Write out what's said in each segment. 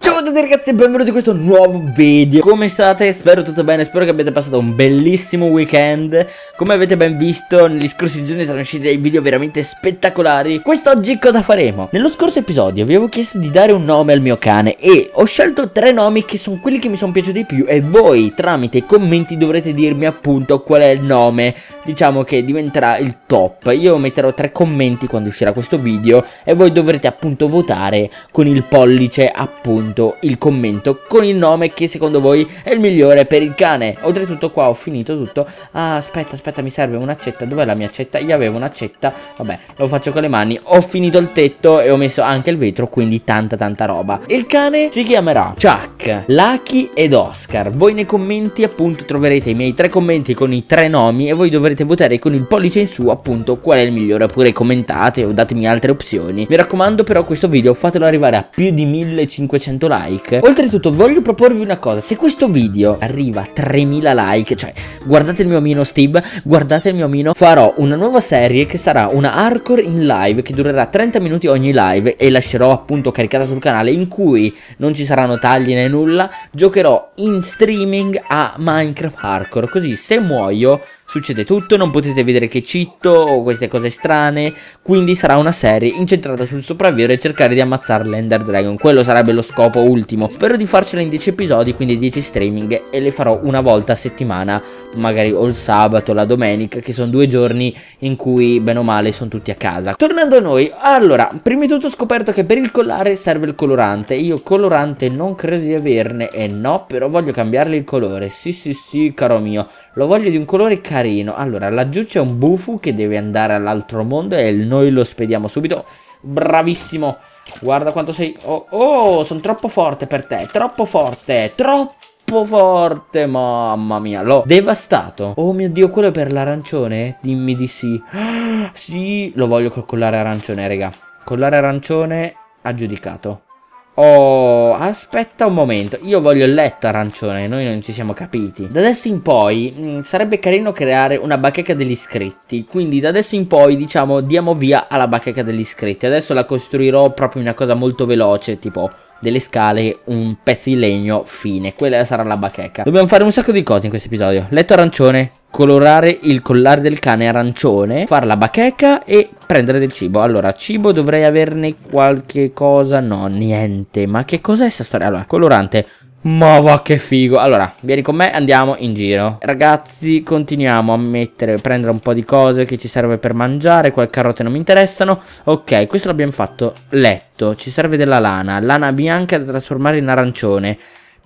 Ciao a tutti ragazzi e benvenuti in questo nuovo video. Come state? Spero tutto bene, spero che abbiate passato un bellissimo weekend. Come avete ben visto, negli scorsi giorni sono usciti dei video veramente spettacolari. Quest'oggi cosa faremo? Nello scorso episodio vi avevo chiesto di dare un nome al mio cane e ho scelto tre nomi che sono quelli che mi sono piaciuti di più, e voi tramite i commenti dovrete dirmi appunto qual è il nome, diciamo, che diventerà il top. Io metterò tre commenti quando uscirà questo video e voi dovrete appunto votare con il pollice appunto il commento con il nome che secondo voi è il migliore per il cane. Oltretutto qua ho finito tutto. Ah, aspetta, mi serve un'accetta. Dov'è la mia accetta? Io avevo un'accetta. Vabbè, lo faccio con le mani. Ho finito il tetto e ho messo anche il vetro, quindi tanta roba. Il cane si chiamerà Chuck, Lucky ed Oscar. Voi nei commenti appunto troverete i miei tre commenti con i tre nomi e voi dovrete votare con il pollice in su appunto qual è il migliore, oppure commentate o datemi altre opzioni. Mi raccomando però questo video fatelo arrivare a più di 1500 like. Oltretutto voglio proporvi una cosa: se questo video arriva a 3000 like, cioè guardate il mio omino Steve, guardate il mio omino, farò una nuova serie che sarà una hardcore in live che durerà 30 minuti ogni live e lascerò appunto caricata sul canale, in cui non ci saranno tagli né nulla, giocherò in streaming a Minecraft hardcore, così se muoio succede tutto, non potete vedere che citto o queste cose strane. Quindi sarà una serie incentrata sul sopravvivere e cercare di ammazzare l'Ender Dragon. Quello sarebbe lo scopo ultimo. Spero di farcela in 10 episodi, quindi 10 streaming, e le farò una volta a settimana, magari o il sabato o la domenica, che sono due giorni in cui bene o male sono tutti a casa. Tornando a noi, allora, prima di tutto ho scoperto che per il collare serve il colorante. Io colorante non credo di averne, e no, però voglio cambiarle il colore. Sì, caro mio, lo voglio di un colore carino. Allora, laggiù c'è un bufu che deve andare all'altro mondo e noi lo spediamo subito. Bravissimo, guarda quanto sei. Oh, sono troppo forte per te. Troppo forte, mamma mia, l'ho devastato. Oh mio dio, quello è per l'arancione? Dimmi di sì. Sì, lo voglio col collare arancione, raga. Collare arancione aggiudicato. Oh, aspetta un momento, io voglio il letto arancione, noi non ci siamo capiti. Da adesso in poi sarebbe carino creare una bacheca degli iscritti, quindi da adesso in poi diciamo diamo via alla bacheca degli iscritti. Adesso la costruirò proprio una cosa molto veloce, tipo delle scale, un pezzo di legno, fine. Quella sarà la bacheca. Dobbiamo fare un sacco di cose in questo episodio. Letto arancione, colorare il collare del cane arancione, fare la bacheca e prendere del cibo. Allora, cibo dovrei averne qualche cosa. No, niente. Ma che cos'è questa storia? Allora, colorante. Ma va che figo. Allora, vieni con me, andiamo in giro. Ragazzi, continuiamo a prendere un po' di cose che ci serve per mangiare. Qualche carote non mi interessano. Ok, questo l'abbiamo fatto. Letto, ci serve della lana. Lana bianca da trasformare in arancione.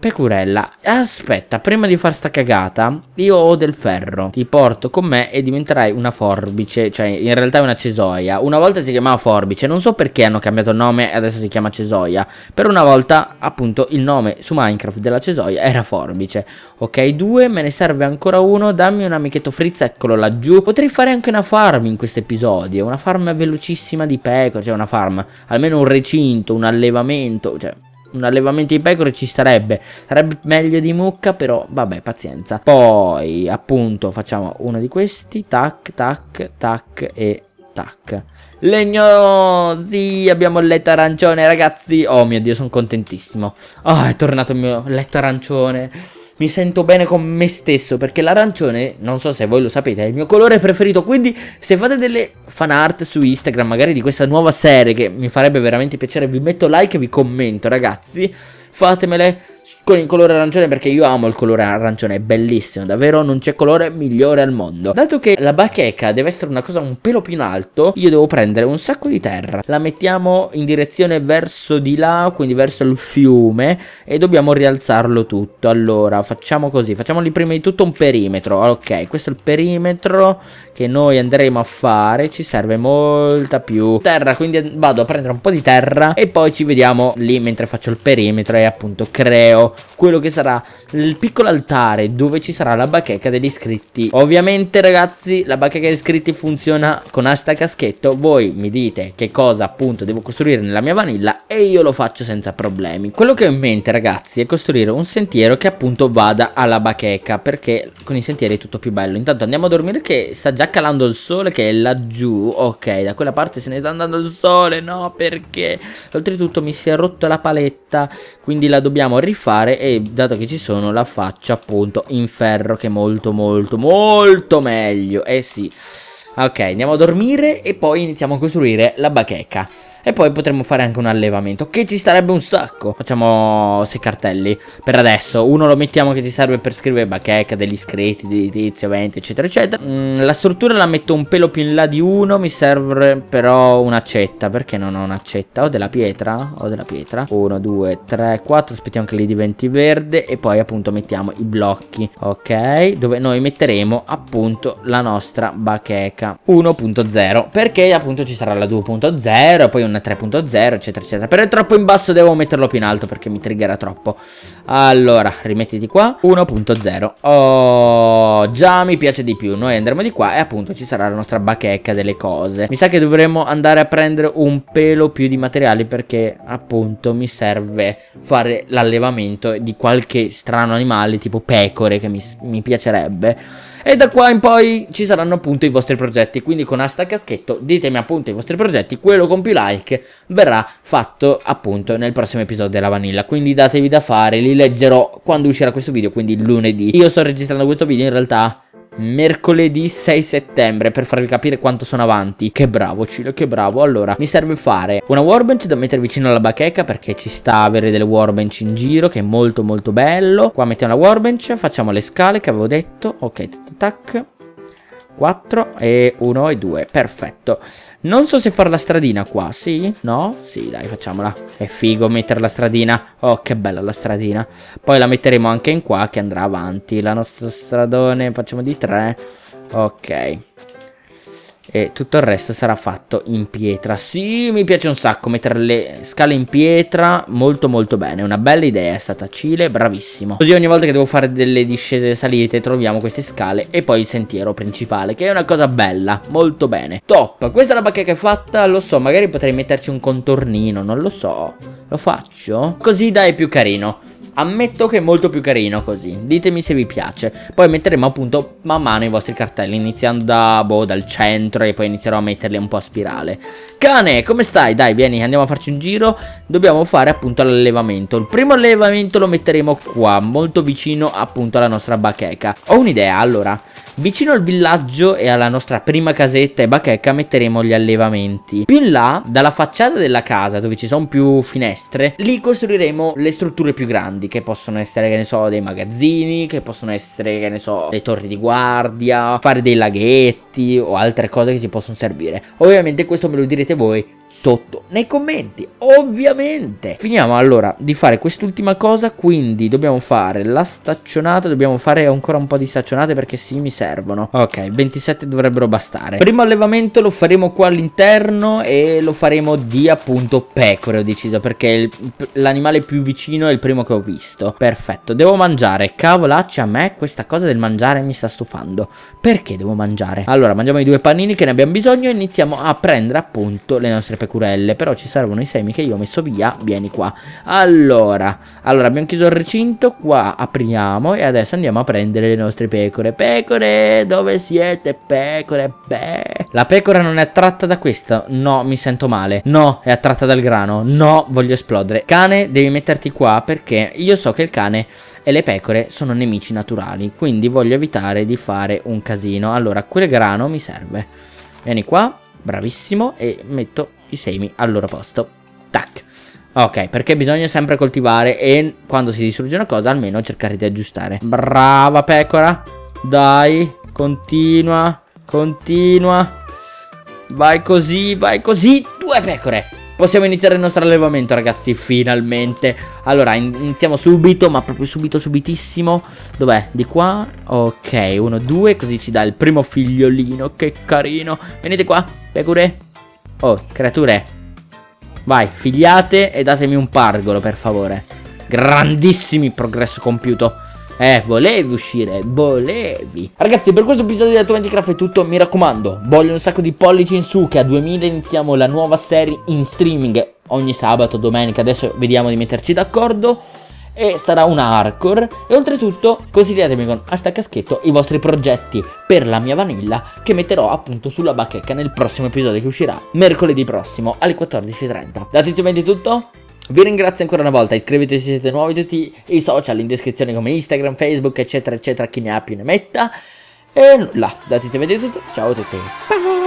Pecorella. Aspetta, prima di far sta cagata, io ho del ferro. Ti porto con me e diventerai una forbice. Cioè, in realtà è una cesoia. Una volta si chiamava forbice, non so perché hanno cambiato il nome e adesso si chiama cesoia. Per una volta, appunto, il nome su Minecraft della cesoia era forbice. Ok, 2, me ne serve ancora uno. Dammi un amichetto frizz, eccolo laggiù. Potrei fare anche una farm in questo episodio. Una farm velocissima di pecore. Cioè, una farm, almeno un recinto, un allevamento. Cioè, un allevamento di pecore ci starebbe. Sarebbe meglio di mucca, però vabbè, pazienza. Poi appunto facciamo uno di questi. Tac, tac, tac e tac. Legno. Sì, abbiamo il letto arancione, ragazzi. Oh mio dio, sono contentissimo. Ah, è tornato il mio letto arancione. Mi sento bene con me stesso, perché l'arancione, non so se voi lo sapete, è il mio colore preferito. Quindi se fate delle fan art su Instagram, magari di questa nuova serie, che mi farebbe veramente piacere, vi metto like e vi commento, ragazzi. Fatemele con il colore arancione, perché io amo il colore arancione, è bellissimo, davvero non c'è colore migliore al mondo. Dato che la bacheca deve essere una cosa un pelo più in alto, io devo prendere un sacco di terra. La mettiamo in direzione verso di là, quindi verso il fiume, e dobbiamo rialzarlo tutto. Allora facciamo così, facciamoli prima di tutto un perimetro. Ok, questo è il perimetro che noi andremo a fare. Ci serve molta più terra, quindi vado a prendere un po' di terra e poi ci vediamo lì mentre faccio il perimetro e appunto creo video quello che sarà il piccolo altare dove ci sarà la bacheca degli iscritti. Ovviamente ragazzi la bacheca degli iscritti funziona con hashtag caschetto. Voi mi dite che cosa appunto devo costruire nella mia vanilla e io lo faccio senza problemi. Quello che ho in mente ragazzi è costruire un sentiero che appunto vada alla bacheca, perché con i sentieri è tutto più bello. Intanto andiamo a dormire che sta già calando il sole che è laggiù. Ok, da quella parte se ne sta andando il sole. No, perché oltretutto mi si è rotto la paletta, quindi la dobbiamo rifare, e dato che ci sono la faccia appunto in ferro che è molto molto molto meglio. Eh sì. Ok, andiamo a dormire e poi iniziamo a costruire la bacheca. E poi potremmo fare anche un allevamento, che ci starebbe un sacco. Facciamo 6 cartelli per adesso. Uno lo mettiamo che ci serve per scrivere bacheca degli iscritti, di tizio, 20, eccetera, eccetera. La struttura la metto un pelo più in là di uno. Mi serve però un'accetta. Perché non ho un'accetta? Ho della pietra. 1, 2, 3, 4. Aspettiamo che li diventi verde. E poi appunto mettiamo i blocchi. Ok, dove noi metteremo appunto la nostra bacheca 1.0, perché appunto ci sarà la 2.0, poi una 3.0 eccetera eccetera. Però è troppo in basso, devo metterlo più in alto perché mi triggerà troppo. Allora rimettiti qua 1.0. Oh, già mi piace di più. Noi andremo di qua e appunto ci sarà la nostra bacheca delle cose. Mi sa che dovremmo andare a prendere un pelo più di materiali, perché appunto mi serve fare l'allevamento di qualche strano animale tipo pecore, che mi piacerebbe. E da qua in poi ci saranno appunto i vostri progetti, quindi con hashtag caschetto ditemi appunto i vostri progetti. Quello con più like verrà fatto appunto nel prossimo episodio della vanilla, quindi datevi da fare, li leggerò quando uscirà questo video, quindi lunedì. Io sto registrando questo video in realtà mercoledì 6 settembre, per farvi capire quanto sono avanti. Che bravo Cilo, che bravo. Allora mi serve fare una workbench da mettere vicino alla bacheca, perché ci sta avere delle workbench in giro, che è molto molto bello. Qua mettiamo la workbench, facciamo le scale che avevo detto. Ok, tac 4 e 1 e 2, perfetto. Non so se far la stradina qua, sì? No? Sì, dai, facciamola. È figo mettere la stradina. Oh, che bella la stradina. Poi la metteremo anche in qua, che andrà avanti. La nostra stradone, facciamo di 3. Ok. E tutto il resto sarà fatto in pietra. Sì, mi piace un sacco mettere le scale in pietra. Molto molto bene. Una bella idea è stata, Cile, bravissimo. Così ogni volta che devo fare delle discese e salite troviamo queste scale e poi il sentiero principale, che è una cosa bella. Molto bene. Top. Questa è la bacheca fatta. Lo so, magari potrei metterci un contornino, non lo so. Lo faccio? Così dai, è più carino. Ammetto che è molto più carino così. Ditemi se vi piace. Poi metteremo appunto man mano i vostri cartelli, iniziando da boh, dal centro, e poi inizierò a metterli un po' a spirale. Cane, come stai? Dai, vieni, andiamo a farci un giro. Dobbiamo fare appunto l'allevamento. Il primo allevamento lo metteremo qua, molto vicino appunto alla nostra bacheca. Ho un'idea, allora vicino al villaggio e alla nostra prima casetta e bacheca metteremo gli allevamenti. Più in là, dalla facciata della casa dove ci sono più finestre, lì costruiremo le strutture più grandi, che possono essere, che ne so, dei magazzini, che possono essere, che ne so, le torri di guardia, fare dei laghetti o altre cose che ci possono servire. Ovviamente questo me lo direte voi sotto nei commenti, ovviamente. Finiamo allora di fare quest'ultima cosa, quindi dobbiamo fare la staccionata, dobbiamo fare ancora un po' di staccionate perché sì, mi servono. Ok, 27 dovrebbero bastare. Primo allevamento lo faremo qua all'interno e lo faremo di appunto pecore, ho deciso, perché l'animale più vicino è il primo che ho visto. Perfetto, devo mangiare, cavolacci, a me questa cosa del mangiare mi sta stufando. Perché devo mangiare? Allora mangiamo i 2 panini che ne abbiamo bisogno e iniziamo a prendere appunto le nostre pecurelle. Però ci servono i semi che io ho messo via. Vieni qua. Allora abbiamo chiuso il recinto. Qua apriamo e adesso andiamo a prendere le nostre pecore. Pecore, dove siete? Pecore, beh. La pecora non è attratta da questo? No, mi sento male. No, è attratta dal grano. No, voglio esplodere. Cane, devi metterti qua, perché io so che il cane e le pecore sono nemici naturali, quindi voglio evitare di fare un casino. Allora quel grano mi serve. Vieni qua, bravissimo. E metto i semi al loro posto. Tac. Ok, perché bisogna sempre coltivare e quando si distrugge una cosa almeno cercare di aggiustare. Brava pecora. Dai, continua, continua. Vai così, vai così. 2 pecore. Possiamo iniziare il nostro allevamento ragazzi, finalmente. Allora iniziamo subito, ma proprio subito, subitissimo. Dov'è? Di qua. Ok, 1, 2. Così ci dà il primo figliolino. Che carino. Venite qua, pecore. Oh, creature, vai, figliate e datemi un pargolo, per favore. grandissimi progresso compiuto. Volevi uscire, volevi. Ragazzi, per questo episodio da Twentycraft è tutto. Mi raccomando, voglio un sacco di pollici in su, che a 2000 iniziamo la nuova serie in streaming ogni sabato, domenica. Adesso vediamo di metterci d'accordo, e sarà una hardcore. E oltretutto consigliatemi con hashtag caschetto i vostri progetti per la mia vanilla, che metterò appunto sulla bacheca nel prossimo episodio che uscirà mercoledì prossimo alle 14:30. Da Tizio Venti è tutto. Vi ringrazio ancora una volta, iscrivetevi se siete nuovi, tutti i social in descrizione come Instagram, Facebook, eccetera eccetera, chi ne ha più ne metta. E nulla, da Tizio Venti è tutto, ciao a tutti. Bye.